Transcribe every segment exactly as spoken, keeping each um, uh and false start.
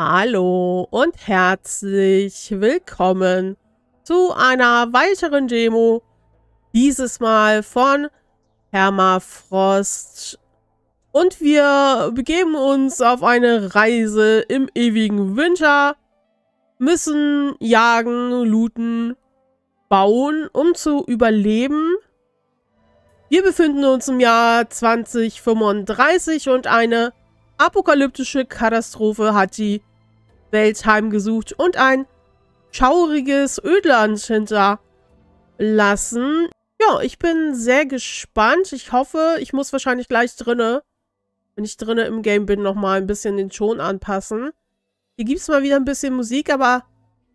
Hallo und herzlich willkommen zu einer weiteren Demo. Dieses Mal von Permafrost. Und wir begeben uns auf eine Reise im ewigen Winter. Müssen jagen, looten, bauen, um zu überleben. Wir befinden uns im Jahr zwanzig fünfunddreißig und eine apokalyptische Katastrophe hat die Welt heimgesucht und ein schauriges Ödland hinterlassen. Ja, ich bin sehr gespannt. Ich hoffe, ich muss wahrscheinlich gleich drinne, wenn ich drinne im Game bin, nochmal ein bisschen den Ton anpassen. Hier gibt es mal wieder ein bisschen Musik, aber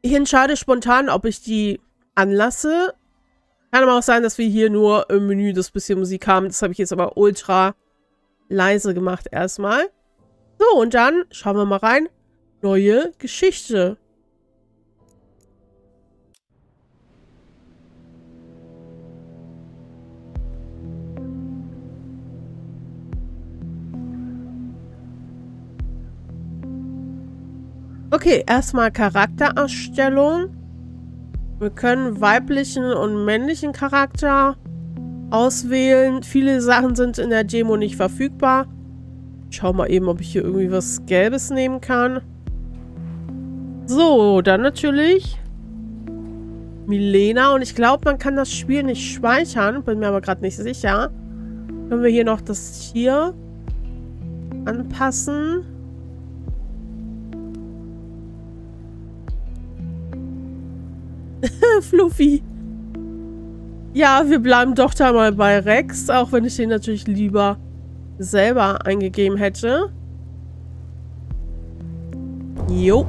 ich entscheide spontan, ob ich die anlasse. Kann aber auch sein, dass wir hier nur im Menü das bisschen Musik haben. Das habe ich jetzt aber ultra leise gemacht erstmal. So, und dann schauen wir mal rein. Neue Geschichte. Okay, erstmal Charaktererstellung. Wir können weiblichen und männlichen Charakter auswählen. Viele Sachen sind in der Demo nicht verfügbar. Ich schau mal eben, ob ich hier irgendwie was Gelbes nehmen kann. So, dann natürlich Milena. Und ich glaube, man kann das Spiel nicht speichern. Bin mir aber gerade nicht sicher. Können wir hier noch das Tier anpassen? Fluffy. Ja, wir bleiben doch da mal bei Rex. Auch wenn ich den natürlich lieber selber eingegeben hätte. Jo.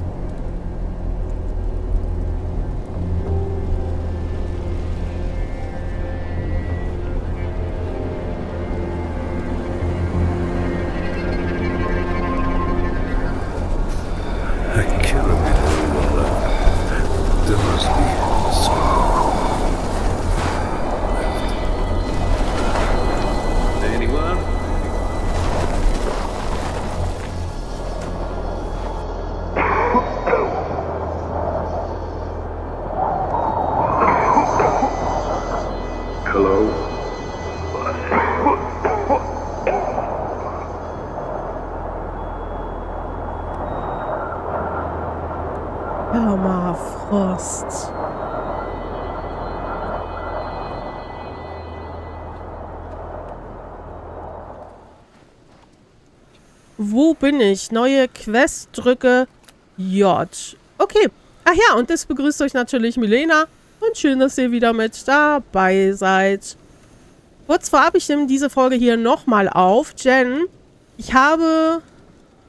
Permafrost. Wo bin ich? Neue Quest, drücke J. Okay. Ach ja, und das begrüßt euch natürlich Milena. Und schön, dass ihr wieder mit dabei seid. Kurz vorab, ich nehme diese Folge hier nochmal auf, denn ich habe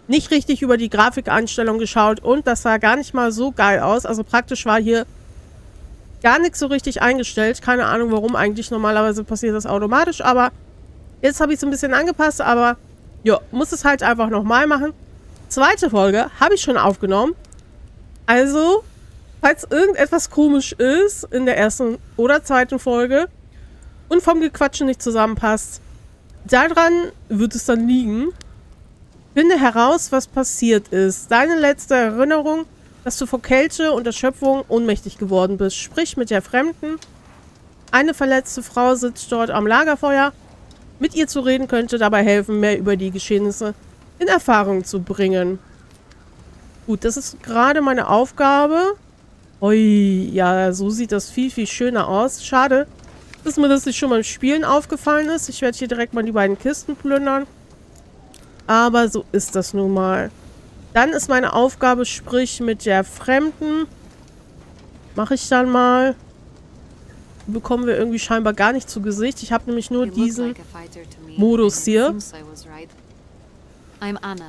nicht richtig über die Grafikeinstellung geschaut und das sah gar nicht mal so geil aus. Also praktisch war hier gar nichts so richtig eingestellt. Keine Ahnung warum eigentlich. Normalerweise passiert das automatisch, aber jetzt habe ich es ein bisschen angepasst, aber ja, muss es halt einfach nochmal machen. Zweite Folge habe ich schon aufgenommen. Also, falls irgendetwas komisch ist in der ersten oder zweiten Folge und vom Gequatschen nicht zusammenpasst, daran wird es dann liegen. Finde heraus, was passiert ist. Deine letzte Erinnerung, dass du vor Kälte und Erschöpfung ohnmächtig geworden bist. Sprich mit der Fremden. Eine verletzte Frau sitzt dort am Lagerfeuer. Mit ihr zu reden könnte dabei helfen, mehr über die Geschehnisse in Erfahrung zu bringen. Gut, das ist gerade meine Aufgabe. Ui, ja, so sieht das viel, viel schöner aus. Schade, dass mir das nicht schon beim Spielen aufgefallen ist. Ich werde hier direkt mal die beiden Kisten plündern. Aber so ist das nun mal. Dann ist meine Aufgabe, sprich mit der Fremden. Mache ich dann mal. Bekommen wir irgendwie scheinbar gar nicht zu Gesicht. Ich habe nämlich nur diesen Modus hier. I'm Anna.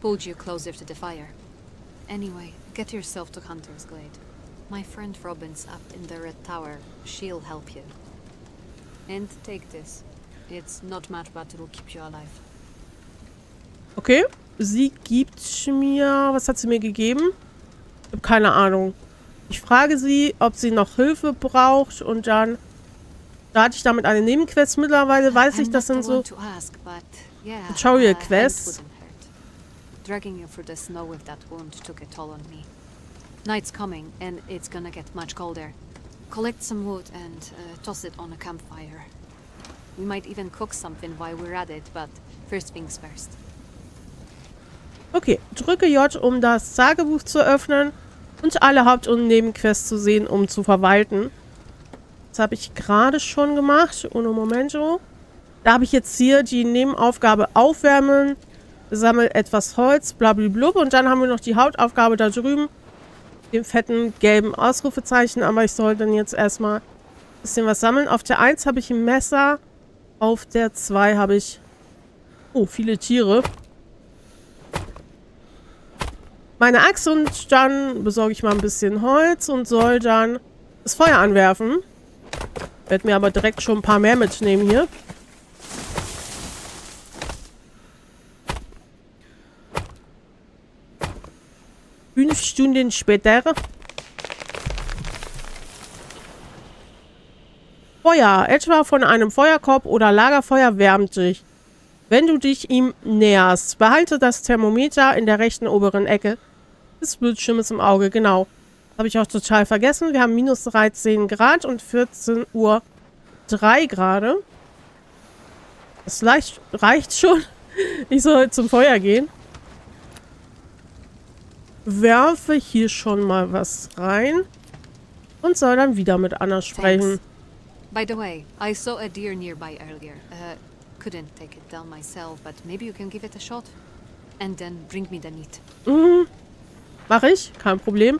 Pulled you closer to the fire. Anyway, get yourself to Hunter's Glade. My friend Robin's up in the Red Tower. She'll help you. And take this. It's not much, but it'll keep you alive. Okay, sie gibt mir... Was hat sie mir gegeben? Ich habe keine Ahnung. Ich frage sie, ob sie noch Hilfe braucht und dann... Da hatte ich damit eine Nebenquest. Mittlerweile weiß ich, das sind so... Tutorial-Quests. Dragging you through the snow with that wound took a toll on me. Night's coming, and it's gonna get much colder. Collect some wood and uh, toss it on a campfire. We might even cook something while we're at it, but first things first. Okay, drücke J, um das Tagebuch zu öffnen und alle Haupt- und Nebenquests zu sehen, um zu verwalten. Das habe ich gerade schon gemacht. Uno momento. Da habe ich jetzt hier die Nebenaufgabe Aufwärmen. Sammelt etwas Holz, blablabla. Und dann haben wir noch die Hauptaufgabe da drüben. Dem fetten gelben Ausrufezeichen. Aber ich soll dann jetzt erstmal ein bisschen was sammeln. Auf der eins habe ich ein Messer. Auf der zwei habe ich... Oh, viele Tiere. Meine Axt und dann besorge ich mal ein bisschen Holz und soll dann das Feuer anwerfen. Werde mir aber direkt schon ein paar mehr mitnehmen hier. Fünf Stunden später. Feuer. Etwa von einem Feuerkorb oder Lagerfeuer wärmt dich. Wenn du dich ihm näherst, behalte das Thermometer in der rechten oberen Ecke des Bildschirmes im Auge. Genau. Habe ich auch total vergessen. Wir haben minus dreizehn Grad und vierzehn Uhr drei Grad. Das leicht, reicht schon. Ich soll zum Feuer gehen. Werfe hier schon mal was rein und soll dann wieder mit Anna sprechen. By the way, I saw a deer nearby earlier. Uh, couldn't take it down myself, but maybe you can give it a shot and then bring me the meat. Mhm. Mache ich, kein Problem.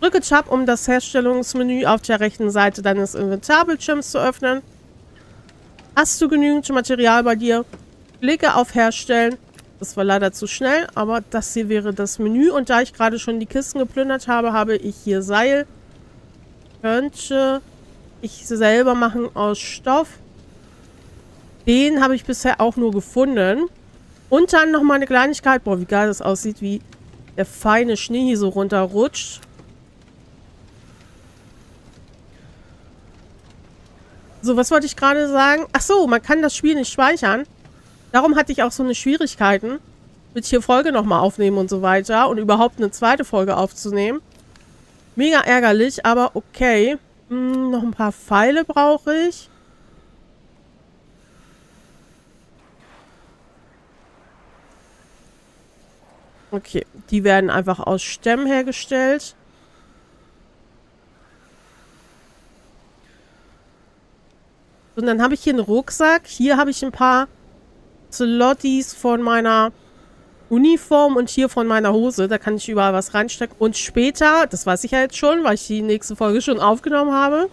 Drücke Tab, um das Herstellungsmenü auf der rechten Seite deines Inventarbildschirms zu öffnen. Hast du genügend Material bei dir? Klicke auf Herstellen. Das war leider zu schnell, aber das hier wäre das Menü. Und da ich gerade schon die Kisten geplündert habe, habe ich hier Seil. Könnte ich selber machen aus Stoff. Den habe ich bisher auch nur gefunden. Und dann nochmal eine Kleinigkeit. Boah, wie geil das aussieht, wie der feine Schnee hier so runterrutscht. So, was wollte ich gerade sagen? Ach so, man kann das Spiel nicht speichern. Darum hatte ich auch so eine Schwierigkeiten, mit hier Folge nochmal aufnehmen und so weiter und überhaupt eine zweite Folge aufzunehmen. Mega ärgerlich, aber okay. Hm, noch ein paar Pfeile brauche ich. Okay, die werden einfach aus Stämmen hergestellt. Und dann habe ich hier einen Rucksack. Hier habe ich ein paar Slotties von meiner Uniform und hier von meiner Hose. Da kann ich überall was reinstecken. Und später, das weiß ich ja jetzt schon, weil ich die nächste Folge schon aufgenommen habe.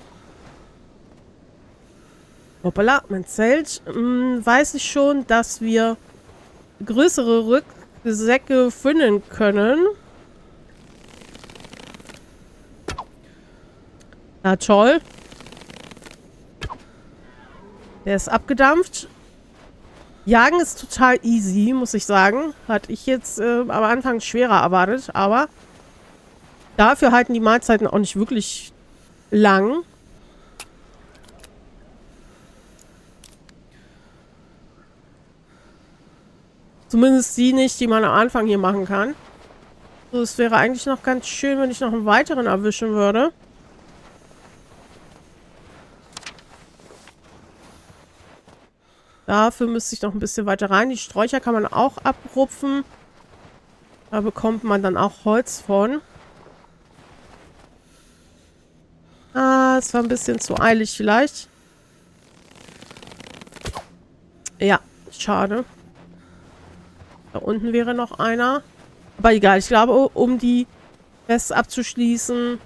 Hoppala, mein Zelt. Hm, weiß ich schon, dass wir größere Rucksäcke finden können. Na toll. Der ist abgedampft. Jagen ist total easy, muss ich sagen. Hatte ich jetzt äh, am Anfang schwerer erwartet, aber dafür halten die Mahlzeiten auch nicht wirklich lang. Zumindest die nicht, die man am Anfang hier machen kann. So, es wäre eigentlich noch ganz schön, wenn ich noch einen weiteren erwischen würde. Dafür müsste ich noch ein bisschen weiter rein. Die Sträucher kann man auch abrupfen. Da bekommt man dann auch Holz von. Ah, es war ein bisschen zu eilig vielleicht. Ja, schade. Da unten wäre noch einer. Aber egal, ich glaube, um die Quests abzuschließen,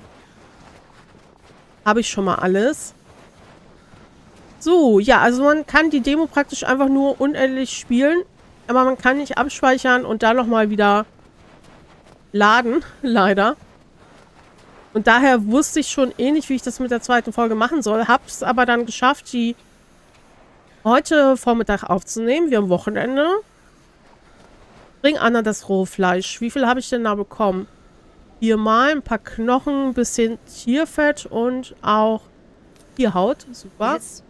habe ich schon mal alles. So, ja, also man kann die Demo praktisch einfach nur unendlich spielen, aber man kann nicht abspeichern und da nochmal wieder laden, leider. Und daher wusste ich schon eh nicht, wie ich das mit der zweiten Folge machen soll, hab's aber dann geschafft, die heute Vormittag aufzunehmen. Wir haben Wochenende. Bring Anna das rohe Fleisch. Wie viel habe ich denn da bekommen? Hier mal ein paar Knochen, ein bisschen Tierfett und auch Tierhaut. Super. Yes.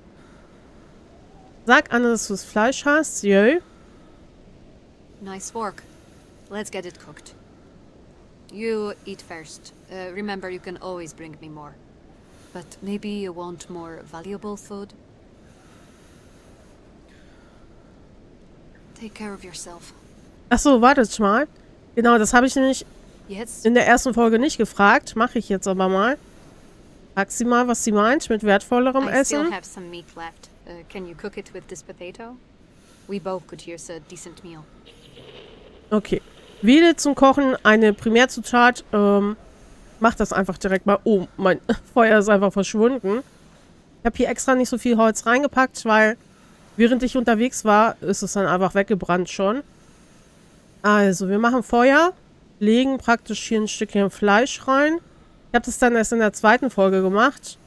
Sag Anna, dass du das Fleisch hast. Jö. Nice work. Let's get it cooked. You eat first. Uh, remember, you can always bring me more. But maybe you want more valuable food? Take care of yourself. Ach so, wartet mal. Genau, das habe ich nämlich jetzt in der ersten Folge nicht gefragt. Mache ich jetzt aber mal. Frag sie mal, was sie meint mit wertvollerem I Essen. Still have some meat left. Uh, can you cook it with this potato? We both could use a decent meal. Okay. Wähle zum Kochen eine Primärzutat. Ähm, mach das einfach direkt mal. Oh, mein Feuer ist einfach verschwunden. Ich habe hier extra nicht so viel Holz reingepackt, weil während ich unterwegs war, ist es dann einfach weggebrannt schon. Also, wir machen Feuer. Legen praktisch hier ein Stückchen Fleisch rein. Ich habe das dann erst in der zweiten Folge gemacht.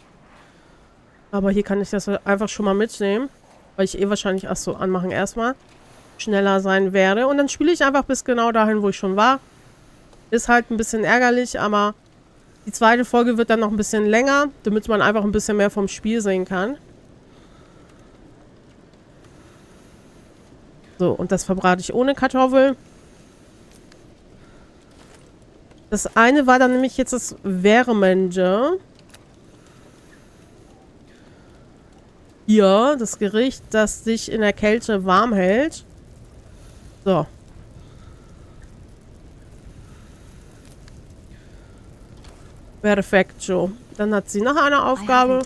Aber hier kann ich das einfach schon mal mitnehmen. Weil ich eh wahrscheinlich, ach so, anmachen erstmal. Schneller sein werde. Und dann spiele ich einfach bis genau dahin, wo ich schon war. Ist halt ein bisschen ärgerlich, aber die zweite Folge wird dann noch ein bisschen länger, damit man einfach ein bisschen mehr vom Spiel sehen kann. So, und das verbrate ich ohne Kartoffel. Das eine war dann nämlich jetzt das Wärmende. Hier, das Gericht, das dich in der Kälte warm hält. So. Perfekto. Dann hat sie noch eine Aufgabe.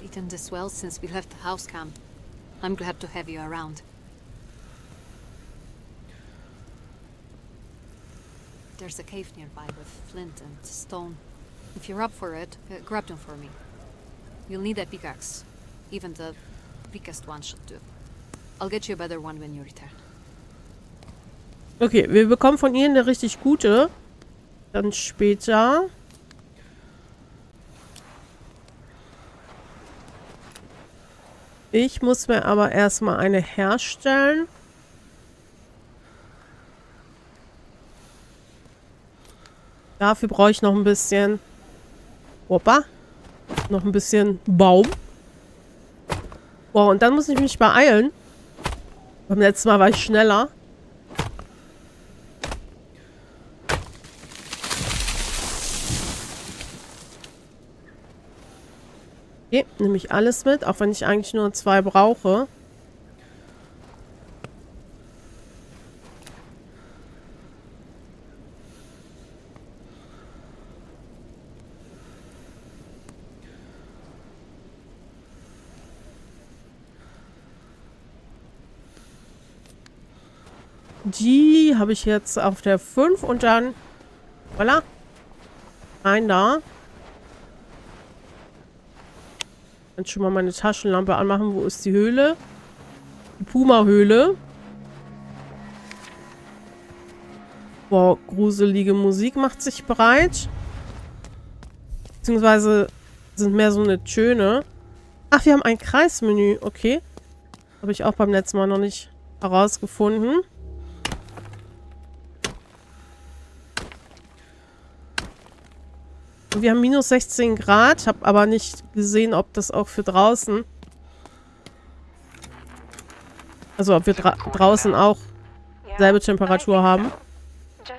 There's a cave nearby with flint and stone. If you're up for it, uh, grab them for me. You'll need a pickaxe. Even the weakest one should do. I'll get you a better one when you return. Okay, wir bekommen von ihr eine richtig gute. Dann später. Ich muss mir aber erstmal eine herstellen. Dafür brauche ich noch ein bisschen... Hoppa. Noch ein bisschen Baum. Boah, und dann muss ich mich beeilen. Beim letzten Mal war ich schneller. Okay, nehme ich alles mit, auch wenn ich eigentlich nur zwei brauche. Die habe ich jetzt auf der fünf und dann... Voilà. Rein da. Dann schon mal meine Taschenlampe anmachen. Wo ist die Höhle? Die Puma-Höhle. Boah, gruselige Musik macht sich bereit. Beziehungsweise sind mehr so eine Töne. Ach, wir haben ein Kreismenü. Okay. Habe ich auch beim letzten Mal noch nicht herausgefunden. Wir haben minus sechzehn Grad, habe aber nicht gesehen, ob das auch für draußen, also ob wir dra draußen auch selbe Temperatur haben. Stop.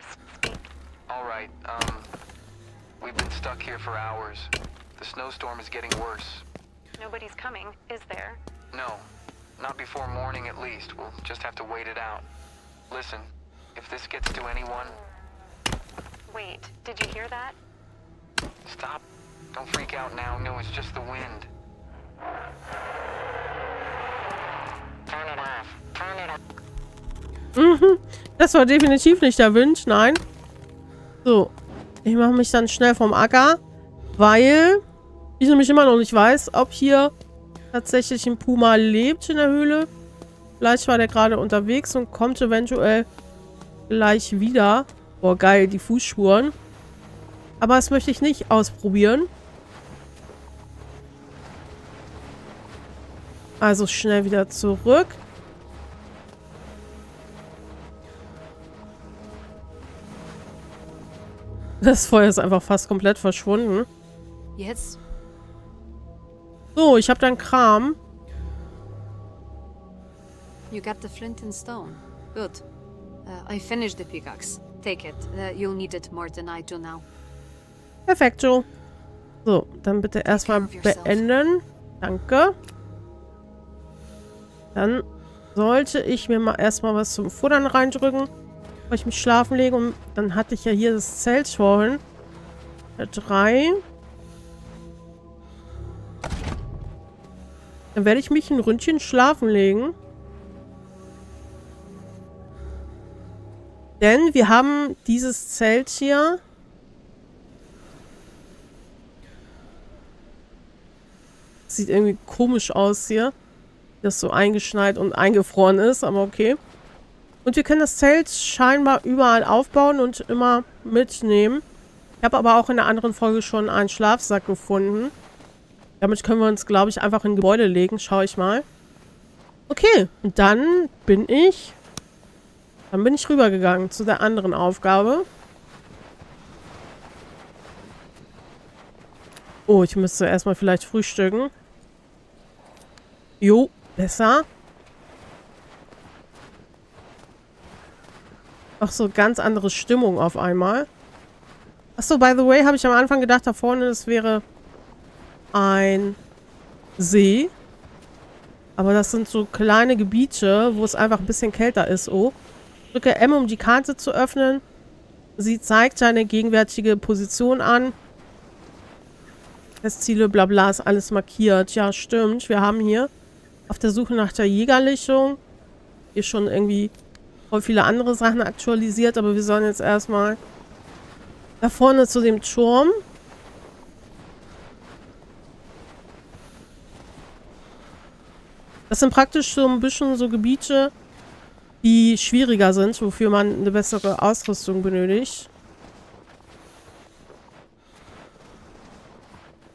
Don't freak out now. No, it's just the wind. Turn it off. Turn it off. Mhm. Das war definitiv nicht der Wind, nein. So. Ich mache mich dann schnell vom Acker, weil ich nämlich immer noch nicht weiß, ob hier tatsächlich ein Puma lebt in der Höhle. Vielleicht war der gerade unterwegs und kommt eventuell gleich wieder. Boah, geil, die Fußspuren. Aber das möchte ich nicht ausprobieren. Also schnell wieder zurück. Das Feuer ist einfach fast komplett verschwunden. Jetzt? So, ich habe dann Kram. You got the flint and stone. Good. Uh, I finished the pickaxe. Take it. Uh, you'll need it more than I do now. Perfekt, Joe. So, dann bitte erstmal beenden. Danke. Dann sollte ich mir mal erstmal was zum Futtern reindrücken, weil ich mich schlafen lege. Und dann hatte ich ja hier das Zelt vorhin. Der drei. Dann werde ich mich ein Ründchen schlafen legen. Denn wir haben dieses Zelt hier. Sieht irgendwie komisch aus hier, das so eingeschneit und eingefroren ist, aber okay. Und wir können das Zelt scheinbar überall aufbauen und immer mitnehmen. Ich habe aber auch in der anderen Folge schon einen Schlafsack gefunden. Damit können wir uns, glaube ich, einfach in ein Gebäude legen. Schaue ich mal. Okay, und dann bin ich... Dann bin ich rübergegangen zu der anderen Aufgabe. Oh, ich müsste erstmal vielleicht frühstücken. Jo, besser. Ach so, ganz andere Stimmung auf einmal. Ach so, by the way, habe ich am Anfang gedacht, da vorne, das wäre ein See. Aber das sind so kleine Gebiete, wo es einfach ein bisschen kälter ist, oh. Drücke M, um die Karte zu öffnen. Sie zeigt deine gegenwärtige Position an. Ziele, bla bla, ist alles markiert. Ja, stimmt. Wir haben hier auf der Suche nach der Jägerlichtung hier schon irgendwie voll viele andere Sachen aktualisiert, aber wir sollen jetzt erstmal da vorne zu dem Turm. Das sind praktisch so ein bisschen so Gebiete, die schwieriger sind, wofür man eine bessere Ausrüstung benötigt.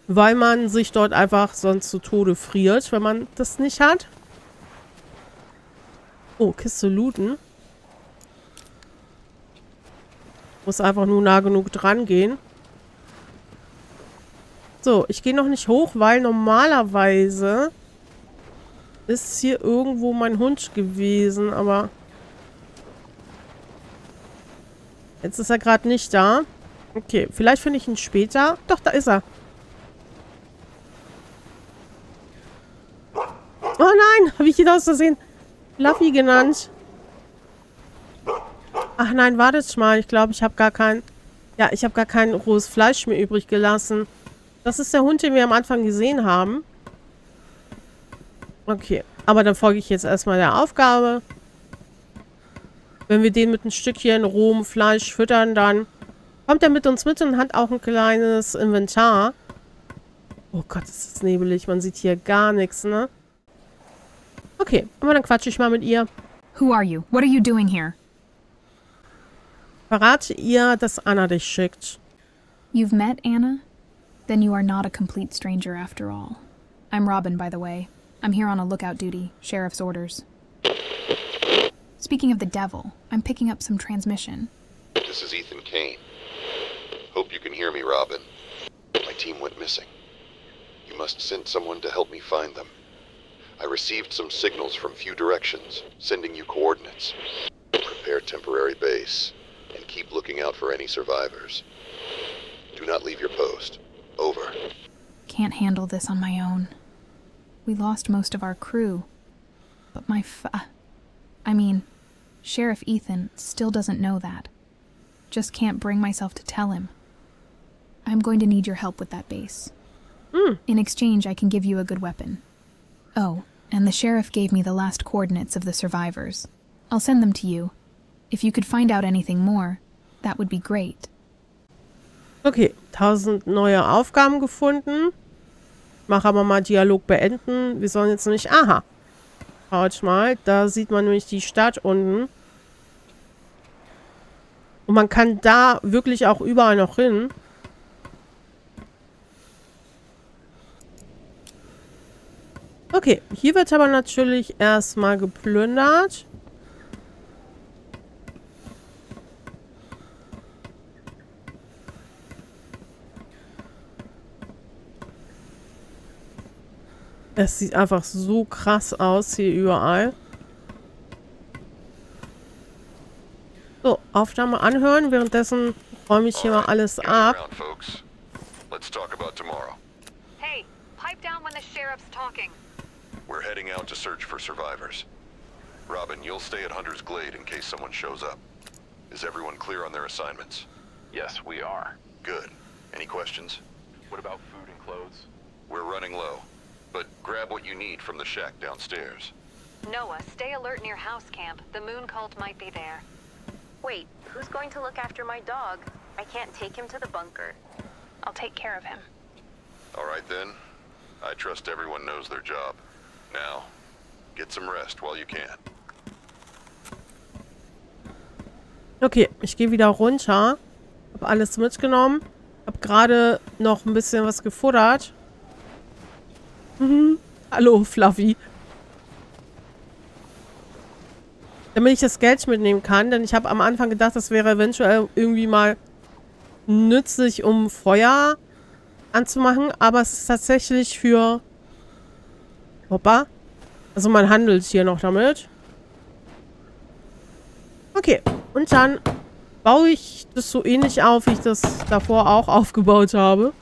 Weil man sich dort einfach sonst zu Tode friert, wenn man das nicht hat. Oh, Kiste looten. Muss einfach nur nah genug dran gehen. So, ich gehe noch nicht hoch, weil normalerweise ist hier irgendwo mein Hund gewesen, aber jetzt ist er gerade nicht da. Okay, vielleicht finde ich ihn später. Doch, da ist er. Oh nein, habe ich ihn aus Versehen Fluffy genannt. Ach nein, wartet mal. Ich glaube, ich habe gar kein... Ja, ich habe gar kein rohes Fleisch mehr übrig gelassen. Das ist der Hund, den wir am Anfang gesehen haben. Okay, aber dann folge ich jetzt erstmal der Aufgabe. Wenn wir den mit ein Stückchen rohem Fleisch füttern, dann kommt er mit uns mit und hat auch ein kleines Inventar. Oh Gott, ist das nebelig. Man sieht hier gar nichts, ne? Okay, aber dann quatsche ich mal mit ihr. Who are you? What are you doing here? Verrate ihr, dass Anna dich schickt. You've met Anna? Then you are not a complete stranger after all. I'm Robin, by the way. I'm here on a lookout duty, sheriff's orders. Speaking of the devil, I'm picking up some transmission. This is Ethan Kane. Hope you can hear me, Robin. My team went missing. You must send someone to help me find them. I received some signals from few directions, sending you coordinates. Prepare temporary base, and keep looking out for any survivors. Do not leave your post. Over. Can't handle this on my own. We lost most of our crew, but my fa- I mean, Sheriff Ethan still doesn't know that. Just can't bring myself to tell him. I'm going to need your help with that base. Mm. In exchange, I can give you a good weapon. Oh, and the sheriff gave me the last coordinates of the survivors. I'll send them to you. If you could find out anything more, that would be great. Okay, tausend neue Aufgaben gefunden. Mach aber mal Dialog beenden. Wir sollen jetzt nicht... Aha. Schaut mal, da sieht man nämlich die Stadt unten. Und man kann da wirklich auch überall noch hin. Okay, hier wird aber natürlich erstmal geplündert. Es sieht einfach so krass aus hier überall. So, Aufnahme anhören. Währenddessen räume ich hier mal alles ab. Hey, pipe down when the sheriff's talking. We're heading out to search for survivors. Robin, you'll stay at Hunter's Glade in case someone shows up. Is everyone clear on their assignments? Yes, we are. Good. Any questions? What about food and clothes? We're running low, but grab what you need from the shack downstairs. Noah, stay alert near house camp. The moon cult might be there. Wait, who's going to look after my dog? I can't take him to the bunker. I'll take care of him. All right then. I trust everyone knows their job. Now, get some rest while you can. Okay, ich gehe wieder runter. Hab alles mitgenommen. Hab gerade noch ein bisschen was gefuttert. Mhm. Hallo, Fluffy. Damit ich das Geld mitnehmen kann, denn ich habe am Anfang gedacht, das wäre eventuell irgendwie mal nützlich, um Feuer anzumachen, aber es ist tatsächlich für... Hoppa. Also man handelt hier noch damit. Okay, und dann baue ich das so ähnlich auf, wie ich das davor auch aufgebaut habe.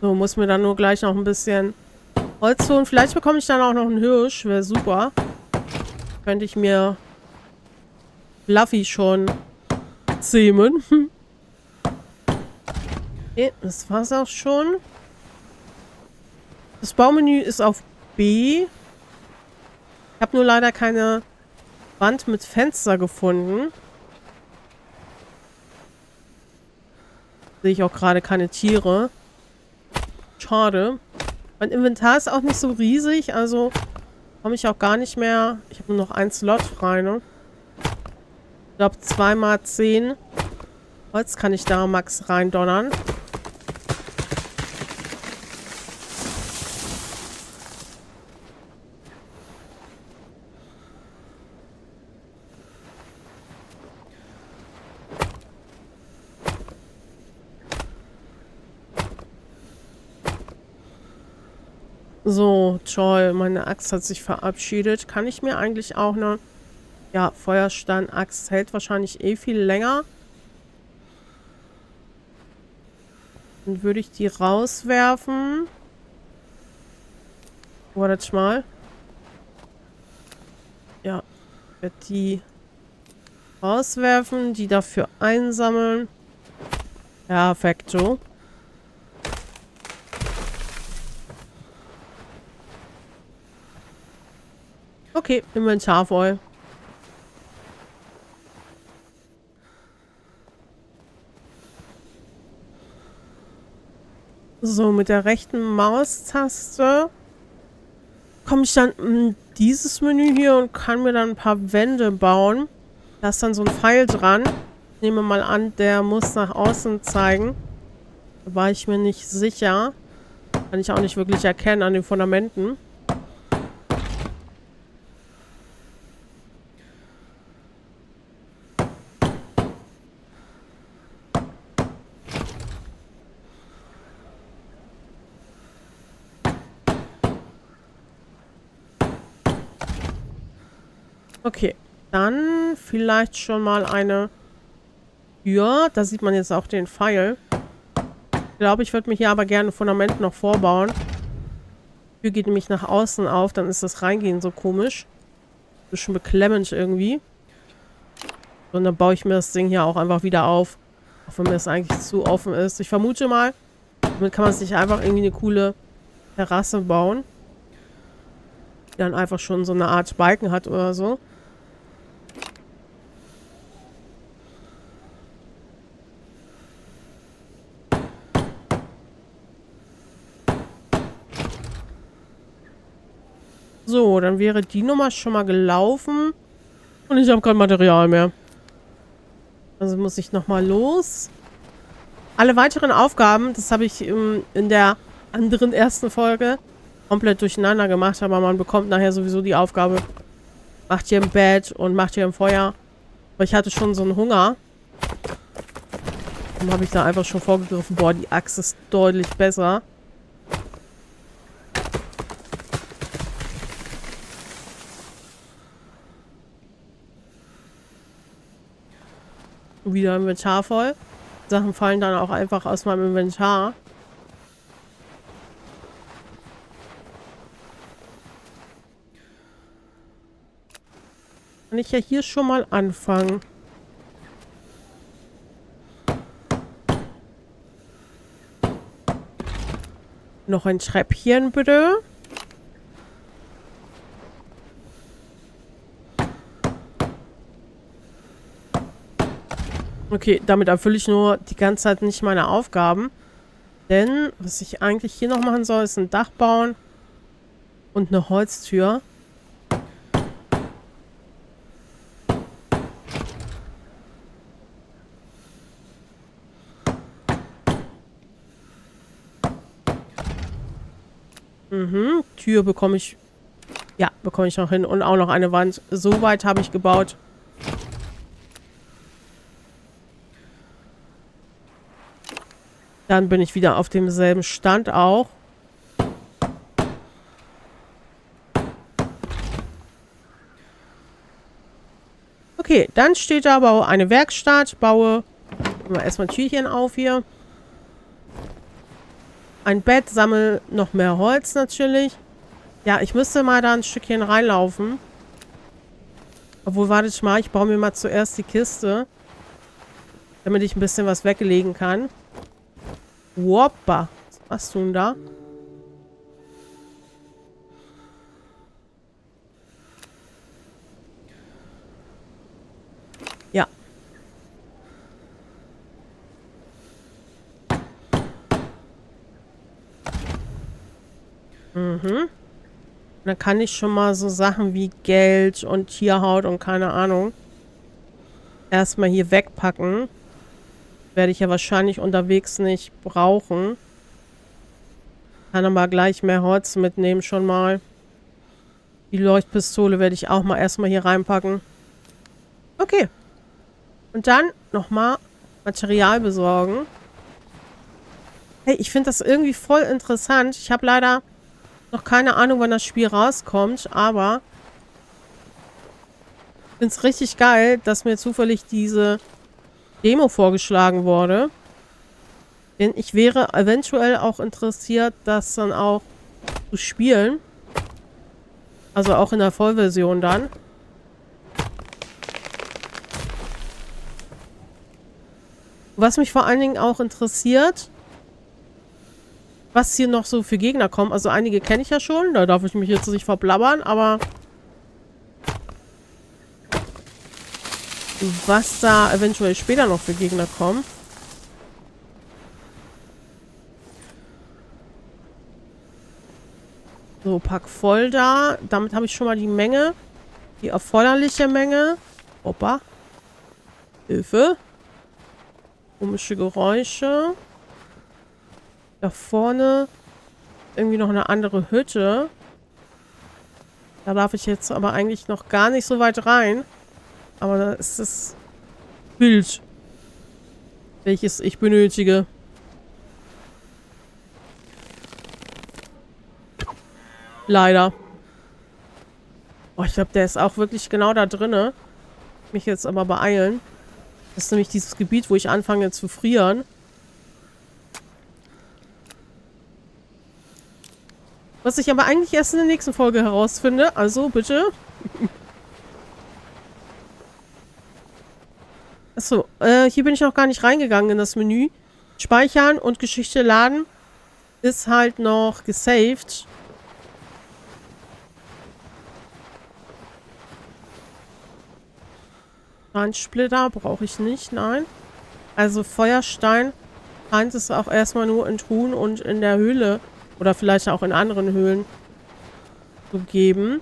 So, muss mir dann nur gleich noch ein bisschen Holz holen. Vielleicht bekomme ich dann auch noch einen Hirsch. Wäre super. Könnte ich mir Fluffy schon zähmen. Okay, das war's auch schon. Das Baumenü ist auf B. Ich habe nur leider keine Wand mit Fenster gefunden. Sehe ich auch gerade keine Tiere. Schade. Mein Inventar ist auch nicht so riesig, also komme ich auch gar nicht mehr. Ich habe nur noch einen Slot frei, ne? Ich glaube, zwei mal zehn Holz kann ich da max reindonnern. So, toll. Meine Axt hat sich verabschiedet. Kann ich mir eigentlich auch eine... Ja, Feuerstein-Axt hält wahrscheinlich eh viel länger. Dann würde ich die rauswerfen. Wartet mal. Ja, ich werde die rauswerfen, die dafür einsammeln. Perfekto. Okay, Inventar voll. So, mit der rechten Maustaste komme ich dann in dieses Menü hier und kann mir dann ein paar Wände bauen. Da ist dann so ein Pfeil dran. Ich nehme mal an, der muss nach außen zeigen. Da war ich mir nicht sicher. Kann ich auch nicht wirklich erkennen an den Fundamenten. Okay, dann vielleicht schon mal eine Tür. Da sieht man jetzt auch den Pfeil. Ich glaube, ich würde mir hier aber gerne ein Fundament noch vorbauen. Die Tür geht nämlich nach außen auf, dann ist das Reingehen so komisch. Ein bisschen beklemmend irgendwie. Und dann baue ich mir das Ding hier auch einfach wieder auf. Auch wenn mir das eigentlich zu offen ist. Ich vermute mal, damit kann man sich einfach irgendwie eine coole Terrasse bauen. Die dann einfach schon so eine Art Balken hat oder so. So, dann wäre die Nummer schon mal gelaufen. Und ich habe kein Material mehr. Also muss ich nochmal los. Alle weiteren Aufgaben, das habe ich im, in der anderen ersten Folge komplett durcheinander gemacht. Aber man bekommt nachher sowieso die Aufgabe, macht hier im Bett und macht hier im Feuer. Aber ich hatte schon so einen Hunger. Dann habe ich da einfach schon vorgegriffen. Boah, die Axt ist deutlich besser. wieder Inventar voll. Sachen fallen dann auch einfach aus meinem Inventar. Kann ich ja hier schon mal anfangen. Noch ein Treppchen, bitte. Okay, damit erfülle ich nur die ganze Zeit nicht meine Aufgaben. Denn, was ich eigentlich hier noch machen soll, ist ein Dach bauen und eine Holztür. Mhm, Tür bekomme ich... Ja, bekomme ich noch hin. Und auch noch eine Wand. So weit habe ich gebaut. Dann bin ich wieder auf demselben Stand auch. Okay, dann steht da, baue eine Werkstatt, baue... Erstmal Türchen auf hier. Ein Bett, sammle noch mehr Holz natürlich. Ja, ich müsste mal da ein Stückchen reinlaufen. Obwohl, wartet mal, ich baue mir mal zuerst die Kiste. Damit ich ein bisschen was weglegen kann. Woppa. Was machst du denn da? Ja. Mhm. Dann kann ich schon mal so Sachen wie Geld und Tierhaut und keine Ahnung erstmal hier wegpacken. Werde ich ja wahrscheinlich unterwegs nicht brauchen. Kann aber gleich mehr Holz mitnehmen schon mal. Die Leuchtpistole werde ich auch mal erstmal hier reinpacken. Okay. Und dann nochmal Material besorgen. Hey, ich finde das irgendwie voll interessant. Ich habe leider noch keine Ahnung, wann das Spiel rauskommt, aber ich finde es richtig geil, dass mir zufällig diese Demo vorgeschlagen wurde. Denn ich wäre eventuell auch interessiert, das dann auch zu spielen. Also auch in der Vollversion dann. Was mich vor allen Dingen auch interessiert, was hier noch so für Gegner kommen. Also einige kenne ich ja schon. Da darf ich mich jetzt nicht verblabbern, aber... was da eventuell später noch für Gegner kommen. So, pack voll da. Damit habe ich schon mal die Menge. Die erforderliche Menge. Opa. Hilfe. Komische Geräusche. Da vorne irgendwie noch eine andere Hütte. Da darf ich jetzt aber eigentlich noch gar nicht so weit rein. Aber da ist das Bild, welches ich benötige. Leider. Oh, ich glaube, der ist auch wirklich genau da drinne. Mich jetzt aber beeilen. Das ist nämlich dieses Gebiet, wo ich anfange zu frieren. Was ich aber eigentlich erst in der nächsten Folge herausfinde. Also, bitte. Achso, äh, hier bin ich noch gar nicht reingegangen in das Menü. Speichern und Geschichte laden ist halt noch gesaved. Steinsplitter brauche ich nicht, nein. Also Feuerstein scheint es auch erstmal nur in Truhen und in der Höhle oder vielleicht auch in anderen Höhlen zu geben.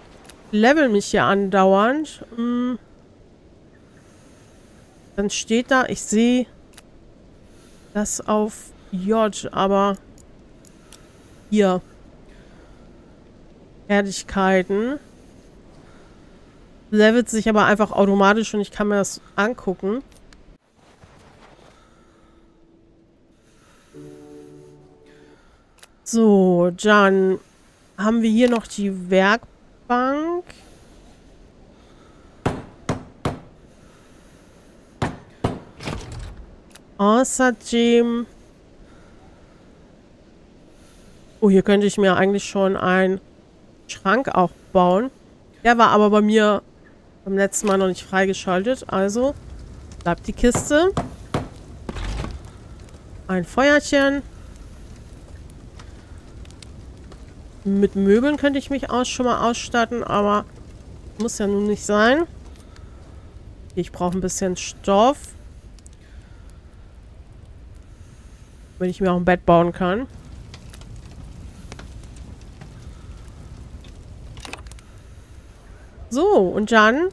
Level mich hier andauernd. Hm. Dann steht da, ich sehe das auf J, aber hier. Fertigkeiten. Levelt sich aber einfach automatisch und ich kann mir das angucken. So, dann haben wir hier noch die Werkbank. Außerdem... Oh, hier könnte ich mir eigentlich schon einen Schrank auch bauen. Der war aber bei mir beim letzten Mal noch nicht freigeschaltet. Also bleibt die Kiste. Ein Feuerchen. Mit Möbeln könnte ich mich auch schon mal ausstatten, aber muss ja nun nicht sein. Ich brauche ein bisschen Stoff. Wenn ich mir auch ein Bett bauen kann. So, und dann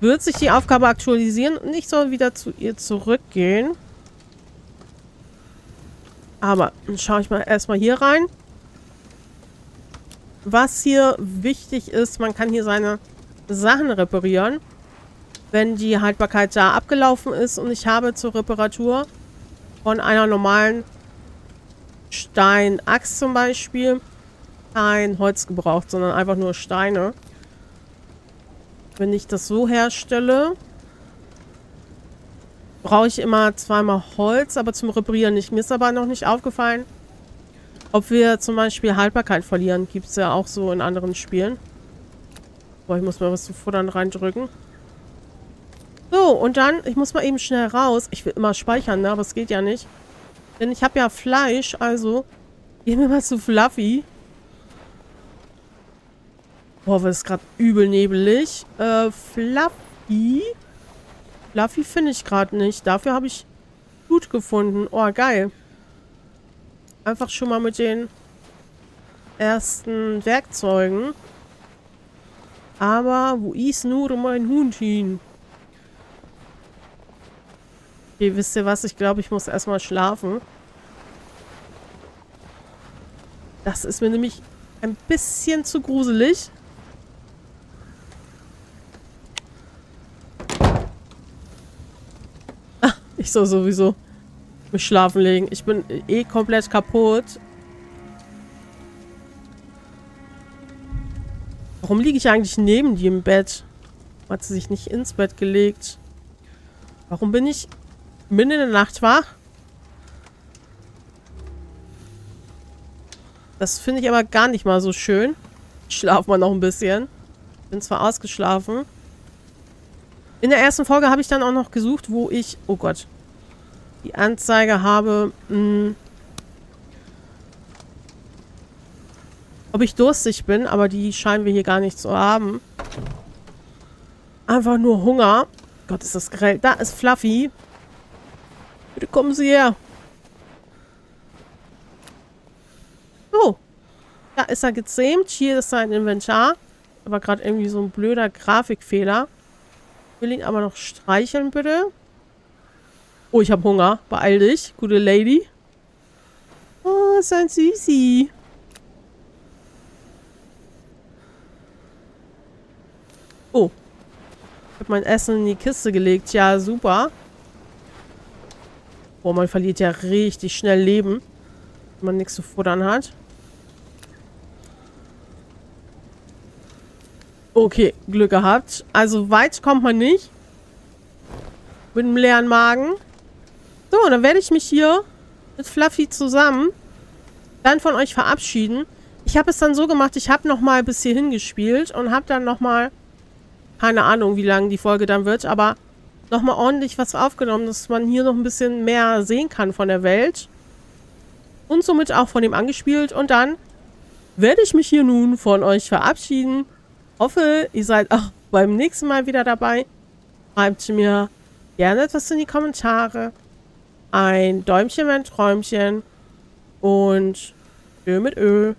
wird sich die Aufgabe aktualisieren und ich soll wieder zu ihr zurückgehen. Aber dann schaue ich mal erstmal hier rein. Was hier wichtig ist, man kann hier seine Sachen reparieren, wenn die Haltbarkeit da abgelaufen ist. Und ich habe zur Reparatur von einer normalen Steinaxt zum Beispiel kein Holz gebraucht, sondern einfach nur Steine. Wenn ich das so herstelle, brauche ich immer zweimal Holz, aber zum Reparieren nicht. Mir ist aber noch nicht aufgefallen, ob wir zum Beispiel Haltbarkeit verlieren. Gibt es ja auch so in anderen Spielen. Boah, ich muss mal was zu futtern reindrücken. So, und dann, ich muss mal eben schnell raus. Ich will immer speichern, ne? Aber es geht ja nicht. Denn ich habe ja Fleisch, also gehen wir mal zu Fluffy. Boah, das ist gerade übel nebelig. Äh, Fluffy... Fluffy finde ich gerade nicht. Dafür habe ich Blut gefunden. Oh, geil. Einfach schon mal mit den ersten Werkzeugen. Aber wo ist nur mein Hund hin? Okay, wisst ihr was? Ich glaube, ich muss erstmal schlafen. Das ist mir nämlich ein bisschen zu gruselig. Ich soll sowieso mich schlafen legen. Ich bin eh komplett kaputt. Warum liege ich eigentlich neben dir im Bett? Hat sie sich nicht ins Bett gelegt? Warum bin ich mitten in der Nacht wach? Das finde ich aber gar nicht mal so schön. Ich schlafe mal noch ein bisschen. Bin zwar ausgeschlafen. In der ersten Folge habe ich dann auch noch gesucht, wo ich... Oh Gott. Die Anzeige habe... Mh, ob ich durstig bin, aber die scheinen wir hier gar nicht zu haben. Einfach nur Hunger. Gott, ist das grell. Da ist Fluffy. Bitte kommen Sie her. So. Da ist er gezähmt. Hier ist sein Inventar. Aber gerade irgendwie so ein blöder Grafikfehler. Ich will ihn aber noch streicheln, bitte. Oh, ich habe Hunger. Beeil dich, gute Lady. Oh, ist ein Süßi. Oh. Ich habe mein Essen in die Kiste gelegt. Ja, super. Boah, man verliert ja richtig schnell Leben, wenn man nichts zu futtern hat. Okay, Glück gehabt. Also weit kommt man nicht. Mit einem leeren Magen. So, dann werde ich mich hier mit Fluffy zusammen dann von euch verabschieden. Ich habe es dann so gemacht, ich habe nochmal bis hierhin gespielt und habe dann nochmal, keine Ahnung, wie lang die Folge dann wird, aber nochmal ordentlich was aufgenommen, dass man hier noch ein bisschen mehr sehen kann von der Welt. Und somit auch von dem angespielt. Und dann werde ich mich hier nun von euch verabschieden. Hoffe, ihr seid auch beim nächsten Mal wieder dabei. Schreibt mir gerne etwas in die Kommentare. Ein Däumchen, ein Träumchen. Und Ö mit Ö.